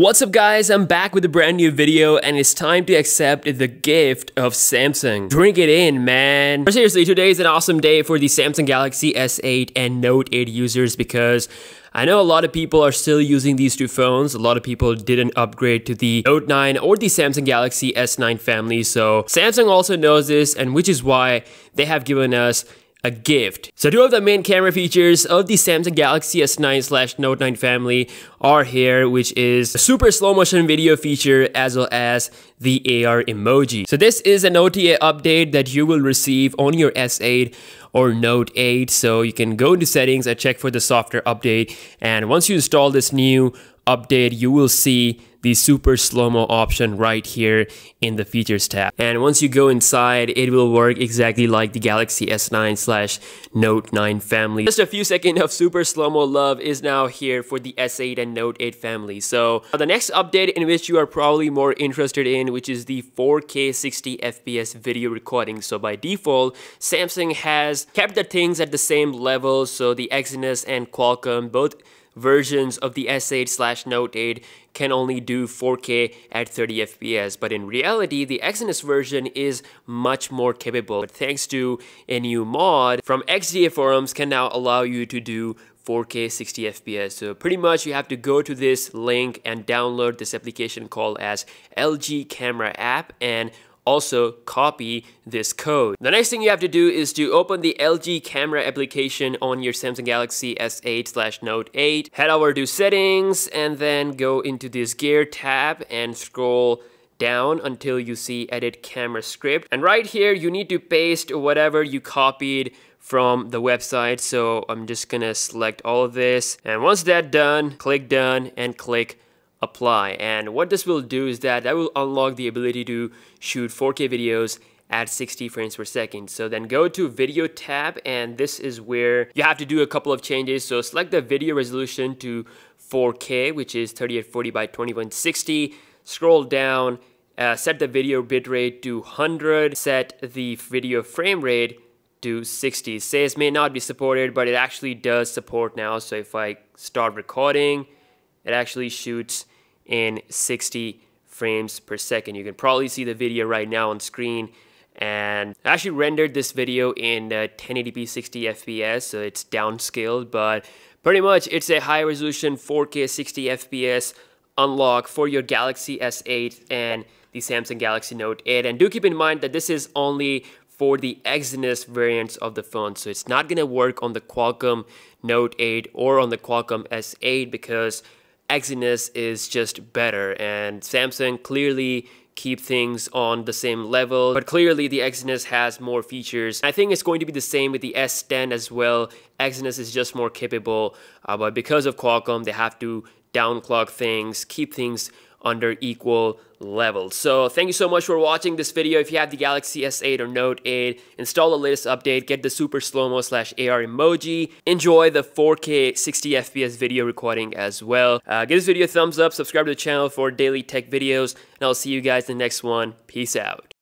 What's up guys, I'm back with a brand new video and it's time to accept the gift of Samsung. Drink it in, man. But seriously, today is an awesome day for the Samsung Galaxy S8 and Note 8 users because I know a lot of people are still using these two phones. A lot of people didn't upgrade to the Note 9 or the Samsung Galaxy S9 family. So Samsung also knows this, and which is why they have given us a gift. So two of the main camera features of the Samsung Galaxy S9/Note 9 family are here, which is a super slow motion video feature as well as the AR emoji. So this is an OTA update that you will receive on your S8 or Note 8. So you can go to settings and check for the software update. And once you install this new update, you will see the super slow mo option right here in the features tab. And once you go inside, it will work exactly like the Galaxy S9/Note 9 family. Just a few seconds of super slow mo love is now here for the S8 and Note 8 family. So the next update in which you are probably more interested in, which is the 4K 60 FPS video recording. So by default, Samsung has kept the things at the same level. So the Exynos and Qualcomm, both versions of the S8/Note 8, can only do 4K at 30 FPS, but in reality the Exynos version is much more capable, but thanks to a new mod from XDA forums can now allow you to do 4K 60 FPS. So pretty much you have to go to this link and download this application called as LG camera app and also copy this code. The next thing you have to do is to open the LG camera application on your Samsung Galaxy S8/Note 8. Head over to settings and then go into this gear tab and scroll down until you see edit camera script. And right here you need to paste whatever you copied from the website. So I'm just gonna select all of this. And once that's done and click apply. And what this will do is that will unlock the ability to shoot 4K videos at 60 frames per second. So then go to video tab, and this is where you have to do a couple of changes. So select the video resolution to 4K, which is 3840 by 2160. Scroll down, set the video bitrate to 100, set the video frame rate to 60. Says may not be supported, but it actually does support now. So if I start recording, it actually shoots in 60 frames per second. You can probably see the video right now on screen, and I actually rendered this video in 1080p 60 FPS, so it's downscaled, but pretty much it's a high resolution 4K 60 FPS unlock for your Galaxy S8 and the Samsung Galaxy Note 8. And do keep in mind that this is only for the Exynos variants of the phone. So it's not gonna work on the Qualcomm Note 8 or on the Qualcomm S8 because Exynos is just better, and Samsung clearly keep things on the same level, but clearly the Exynos has more features. I think it's going to be the same with the S10 as well. Exynos is just more capable, but because of Qualcomm they have to downclock things, keep things under equal level. So thank you so much for watching this video. If you have the Galaxy S8 or Note 8, install the latest update, get the super slow-mo /AR emoji, enjoy the 4K 60 FPS video recording as well. Give this video a thumbs up, subscribe to the channel for daily tech videos, and I'll see you guys in the next one. Peace out.